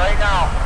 right now.